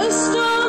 A star.